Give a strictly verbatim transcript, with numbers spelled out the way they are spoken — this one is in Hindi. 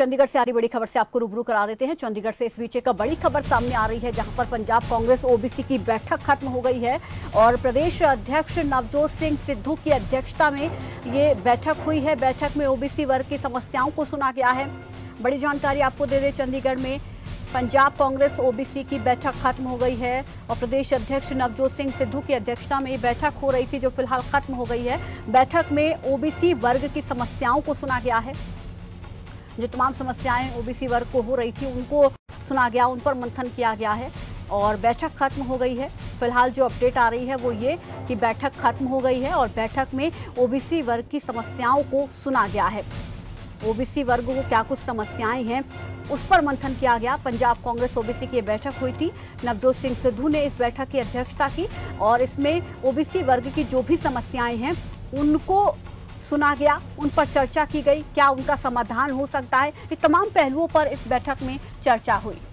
चंडीगढ़ से आ रही बड़ी खबर से आपको रूबरू करा देते हैं। चंडीगढ़ से इस बीच एक बड़ी खबर सामने आ रही है, जहां पर पंजाब कांग्रेस ओबीसी की बैठक खत्म हो गई है और प्रदेश अध्यक्ष नवजोत सिंह सिद्धू की अध्यक्षता में ये बैठक हुई है। बैठक में ओबीसी वर्ग की समस्याओं को सुना गया है। बड़ी जानकारी आपको दे दें, चंडीगढ़ में पंजाब कांग्रेस ओबीसी की बैठक खत्म हो गई है और प्रदेश अध्यक्ष नवजोत सिंह सिद्धू की अध्यक्षता में ये बैठक हो रही थी, जो फिलहाल खत्म हो गई है। बैठक में ओबीसी वर्ग की समस्याओं को सुना गया है, जो तमाम समस्याएं ओबीसी वर्ग को हो रही थी उनको सुना गया, उन पर मंथन किया गया है और बैठक खत्म हो गई है। फिलहाल जो अपडेट आ रही है वो ये कि बैठक खत्म हो गई है और बैठक में ओबीसी वर्ग की समस्याओं को सुना गया है। ओबीसी वर्ग को क्या कुछ समस्याएं हैं उस पर मंथन किया गया। पंजाब कांग्रेस ओबीसी की बैठक हुई थी, नवजोत सिंह सिद्धू ने इस बैठक की अध्यक्षता की और इसमें ओबीसी वर्ग की जो भी समस्याएं हैं उनको सुना गया, उन पर चर्चा की गई, क्या उनका समाधान हो सकता है, ये तमाम पहलुओं पर इस बैठक में चर्चा हुई।